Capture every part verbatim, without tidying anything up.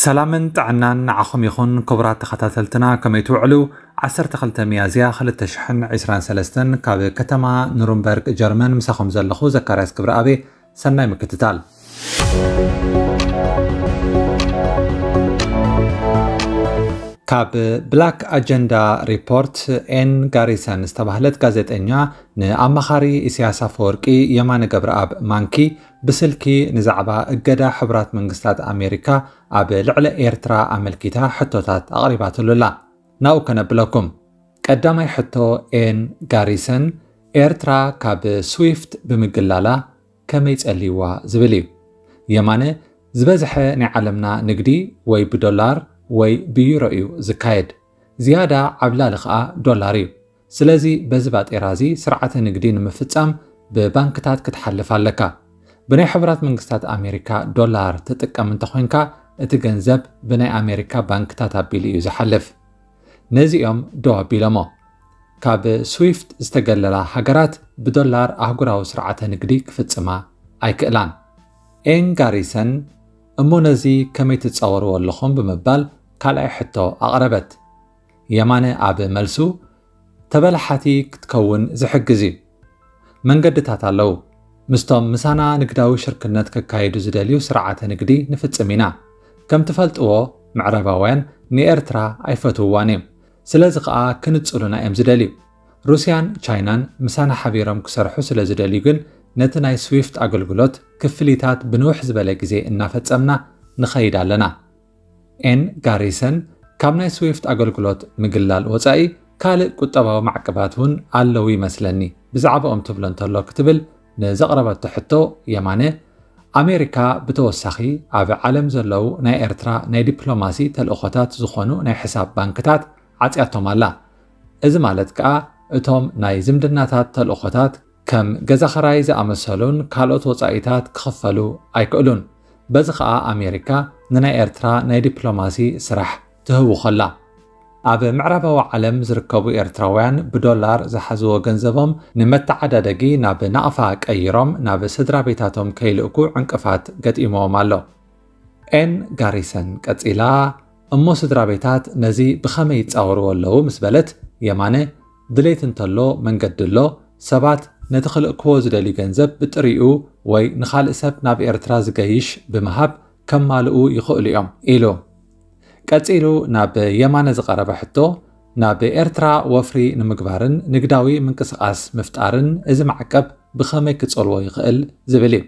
سلام تعنا نعخم يخون كبرات تخطاتلتنا كما يتوعلو عسر تخلت ميازيا خلت تشحن عسران سلستن كاب كتما نورنبرغ جرمن مساخم زلخو زكارياس كبر أبي سناي مكتتال كاب بلاك أجندا ريبورت إن غاريسان استبهلت غازيت إنيا نأمخاري إسياسا فوركي يمان قبر أب مانكي بسلكي نزعبا قدا حبرات منقسلات أمريكا أب لعلى إيرترا أملكيتا حتوتات أغربات اللولا ناو كنبلوكم قدامي حتو إن غاريسان إيرترا كاب سويفت بمقلالا كميت أليوا زبليو يمان زبزح نعلمنا نقدي وي بدولار وي بيورو زكايد زيادة عبلا لخاء دولاريو سلازي بزبات إرازي سرعة نقدين مفتسام ببانكتات كتحلف لكا بناي حبرات منقستات أمريكا دولار تتكا من تخوينكا اتجنزب بناي أمريكا بانكتاتا بيليو زحلف نزي يوم دو بيلمو كاب سويفت استقللا حقرات بدولار أهقراو سرعة نقدي كفتسما ايكئلان إن غاريسان امو نزي كمي تتصورو اللخون بمبال كالعي حتو أقربت يماني أب ملسو تبلحاتي كتكون زحقزي من قد تاتالو مستوم مسانا نقداو شركنات كايدو زداليو سرعة نقدي نفت أمينا كم تفلت اوو معرباوين ني إرترا عيفتو وانيم سلازقاء كنت تسألونا ام زداليو روسيان تشاينان مسانا حبيرم كسرحو سلازداليوغن نتناي سويفت أغلغلوت كفليتات بنوح زبالكزي النافت أمنا نخيد لنا. إن غاريسان كامناي سويفت أغلغلوت مقلال وزعي كالي كتباو معقباتون اللوي مسلني بزعبا أم تبلن تلو كتبل نزغربات تحطو يماني أمريكا بتوسخي عبي عالم زلو ناي إرترا ناي ديبلوماسي تلأخوتات زخونو ناي حساب بانكتات عطياتهم الله إذا مالتكا اتهم ناي زمدناتات تلأخوتات كم جزء خرائز أمسالون كالوت وصائتات كخفلو أيكلون بزخاء أمريكا ننا إرترا ناي دبلوماسي سرح تهو خلا. عب معربة وعلم زركبو إرتراوان بدولار زحزو جنزبهم نمت عددجي ناب نقفاك أيرم ناب صدر بيتاتهم كيلوكو عنكفات قد إمو مالو. إن غاريسان قد إلا أمو صدر بيتات نزي بخميت أورو اللو مسبلت يماني دليت انتلو من قد اللو سبات نتخلق كوز دالي جنزب بطريقو وي نخالق سب ناب إرتراز قايش بمهاب كم مالقو يخوق ليوم إيلو قد إيلو ناب يمان زقارب حتو ناب إرترا وفري نمقبارن نقداوي من كسقاس مفتقارن إذا معقب بخامي كتسولو يخقل زبليو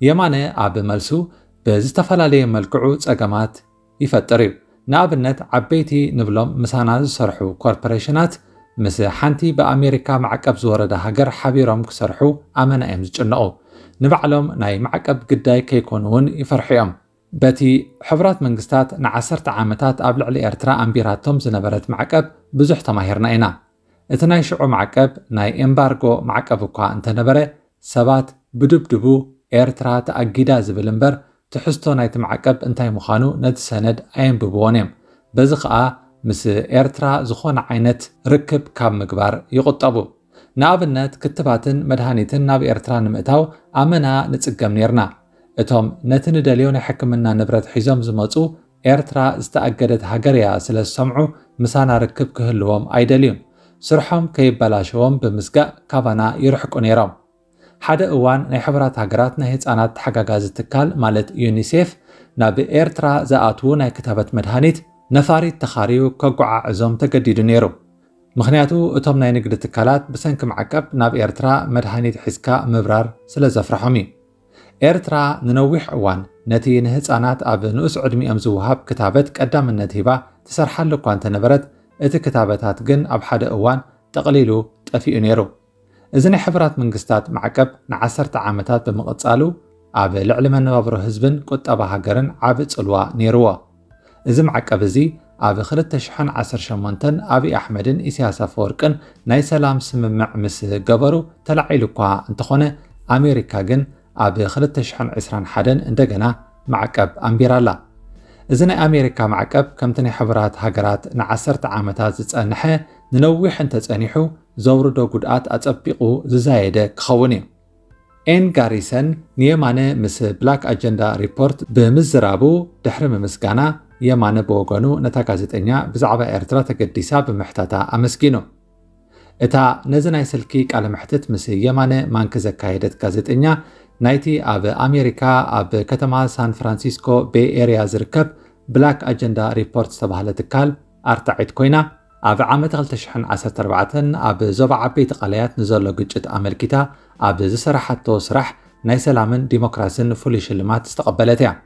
يماني عب ملسو بزتفالا لي ملكعو تساقامات يفتريو ناب النت عبيتي نبلوم مساناز سرحو كوربريشنات مثل حانتي بأمريكا معقب زورده هاجر حبيرهم كسرحو أمنا أمز جنقو نبعلهم ناي معقب قداي كيكونون يفرحيهم باتي حبرات منقستات نعسرت عامتات قبل علي إرترا أمبيراتهم زنبرت معقب بزحطة ماهرنا إنا اتناي شعو معقب ناي إمبارغو معقب وكا انت نبره سبات بدبدبو إرترا تأقيدا زبلنبر تحستو ناي تمعقب انتاي مخانو ندسند أين ببوانيم بزخقا مثل إرترا زخون عينت ركب كاب مقبار يقطبو نابنات كتباتن مدهانيتن ناب إرترا نمئتاو أمنا نتسقم نيرنا اتهم نتن داليون حكمنا نبرت حيزم زمطو إرترا استأقدت هاقريا سلا السمعو مسانا ركب كهلوهم أي داليون سرحهم كيب بلاشوهم بمسقا كابانا يرحكو نيرهم حدا اوان نحبرات هاقرات نهيت آنات حقا غازتكال مالت يونيسيف ناب إرترا زاقاتو ناي كتابت مدهانيت نفاري تخاريو كقع عزوم تجديد نيرو مخنياتو اتهم ناي نقد تكالات بسنك معقب ناب إرترا مدهانيت حسكا مبرار سلا زفرحومي إرترا ننوح عوان نتي نهزانات أب نقص عدمي أمزوهاب كتابت قدام النتيبة تسرحل لكو أنت نبرت ات كتابتات جن أب حد اوان تقليلو تقفيو نيرو إذن حبرات منقستات معقب نعسرت عامتات بمقتصالو أب لعلمن نبابرو هزبن كنت أبا هاجرن عابت سلوا نيروه إذا معقب زي أبي خلت تشحن عسر شمونتن أبي أحمدن إسياسا فوركن ناي سلام سممع مسه قبرو تلعيلوكوها انتخونه أمريكا جن أبي خلت تشحن عسران حدن اندقنا معقب أمبيرالا إذن أمريكا معقب كمتني حبرات هاجرات نعسرت عامتات تتأنحي ننويح انت تأنيحو زوردو قدقات أتأبقو ززايدة كخوني إن كاريسن نيمانة مس بلاك أجندا ريبورت بمزرابو دحرم مسكانا يمانة بوغانو نتاكازت إنيا بزعبة إرترا تكديسا بمحتاتا أمسكينو إتا نزناي سلكيك على محتت مس يمانة مانكزة كايدت كازت إنيا نايتي أب أمريكا أب كتما سان فرانسيسكو بي إريا زركب بلاك أجندا ريبورت سبهالة تكال أرتعيد كوينا أب عام تغلتشحن عسرت أربعتن أب زبع عبيت قليات نزولو ججت أملكتا أب زسرحتو سرح ناي سلامن ديموكراسن فولي شلمات استقبلتها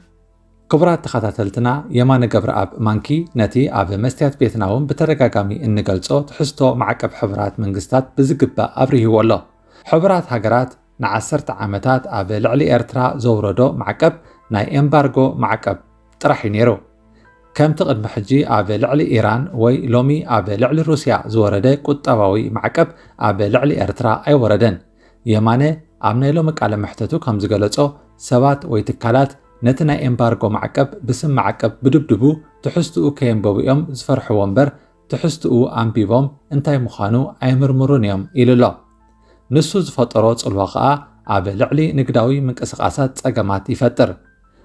كبرات تخاتلتنا يمان قبر أب مانكي نتي أب مستيات بيتناوم بترقاقامي إن قلصو تحستو معك أب حبرات منقستات بزقبة أبريه والله حبرات هاقرات نعسرت عامتات أب لعلي إرترا زورودو معك أب ناي إمبارغو معك أب ترحي نيرو كم تقدم حجي أبي لعلي إيران وي لومي أبي لعلي روسيا زورده قطباوي معكب أبي لعلي إرترا أي وردن يماني أمني لومك على محتتو كم زغلصو سبات وي تكالات نتنا إمبارغو معكب بسم معكب بدبدبو تحستو كيم بويوم زفرحو ومبر تحستو أمبيبوم انتاي مخانو أي مرمرونيوم إلى الله نسو زفطروت الواقعة أبي لعلي نقداوي من كسقاسات تقامات يفتر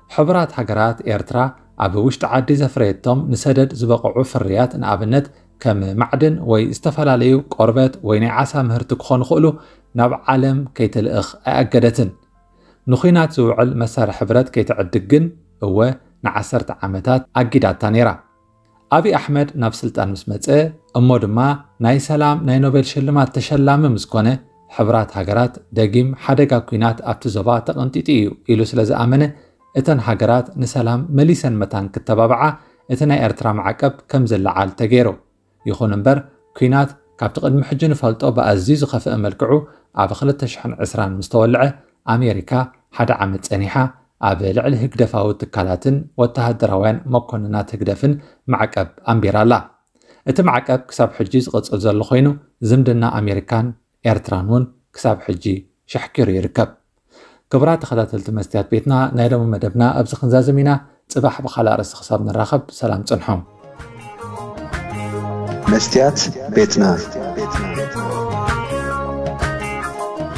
حبرات حقرات إرترا أب وشت عادي زفريتهم نسدد زبقعو فريات نقابلنت كم معدن ويستفلا ليو قربت وينعسى مهرتكخون خلو ناب عالم كيتلأخ أأجدتن نخينات زوعل مسار حبرات كيتعدقن هو نعسرت عامتات أجدات تانيرا أبي أحمد نفسلتان مسمتسئ أمو دما ناي سلام ناي نوبل شلمات تشلام مسكونة حبرات هاجرات داقيم حدقا كوينات أبتزوبات تقنطيتيو إلو سلز آمنة إتن هاجرات نسلام مليسن متان كتبابعة إتن إرترا معقب كم زل عال تجيرو يخون امبر كينات كابتقد محجن فلطو بأزيزو خفئ ملكعو عب خلت تشحن عسران مستولعة أمريكا حد عمد سنحة عب لعل هكدفاو تكالاتن والتهدروان مكوننات هكدفن معقب أمبيرالا إتن معقب كساب حجيز غدس أزل خوينو زمدنا أمريكان إرترانون كساب حجي شحكيرو يركب كبرات خلات التمسيات بيتنا نايلو مدبنا أبز خنزازمينا صباح بخلا رس خصاب نراخب سلام تنحوم مستيات بيتنا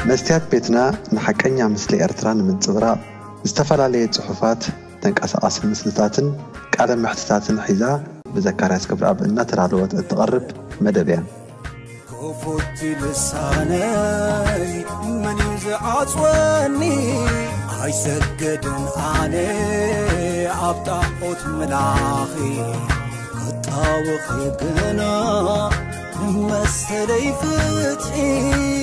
مستيات بيتنا نحكينا مثل إرتران من صبرا استفلالية صحفات تنقص أصل مسلساتن كعلم محتساتن حذاء بذكرات كبر أب النتر على وقت التغرب مدبيا كفوت لساني من يزعطوني عيسجدن علي أبطأت ملاخي الطاوخ يقنا ما السليفتي